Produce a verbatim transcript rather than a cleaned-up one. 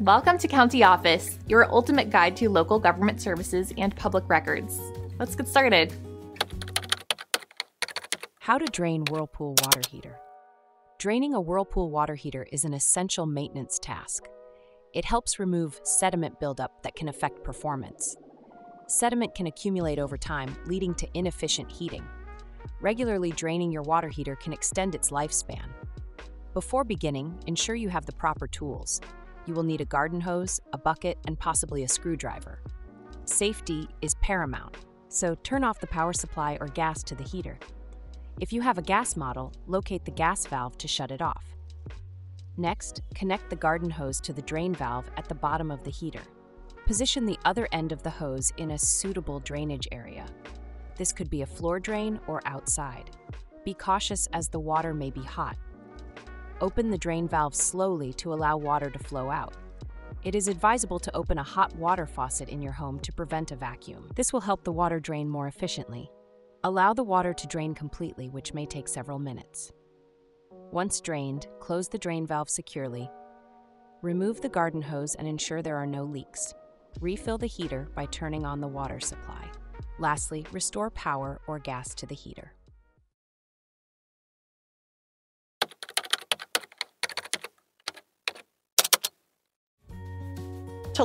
Welcome to County Office, your ultimate guide to local government services and public records. Let's get started. How to drain Whirlpool water heater. Draining a Whirlpool water heater is an essential maintenance task. It helps remove sediment buildup that can affect performance. Sediment can accumulate over time, leading to inefficient heating. Regularly draining your water heater can extend its lifespan. Before beginning, ensure you have the proper tools. You will need a garden hose, a bucket, and possibly a screwdriver. Safety is paramount, so turn off the power supply or gas to the heater. If you have a gas model, locate the gas valve to shut it off. Next, connect the garden hose to the drain valve at the bottom of the heater. Position the other end of the hose in a suitable drainage area. This could be a floor drain or outside. Be cautious as the water may be hot. Open the drain valve slowly to allow water to flow out. It is advisable to open a hot water faucet in your home to prevent a vacuum. This will help the water drain more efficiently. Allow the water to drain completely, which may take several minutes. Once drained, close the drain valve securely. Remove the garden hose and ensure there are no leaks. Refill the heater by turning on the water supply. Lastly, restore power or gas to the heater. To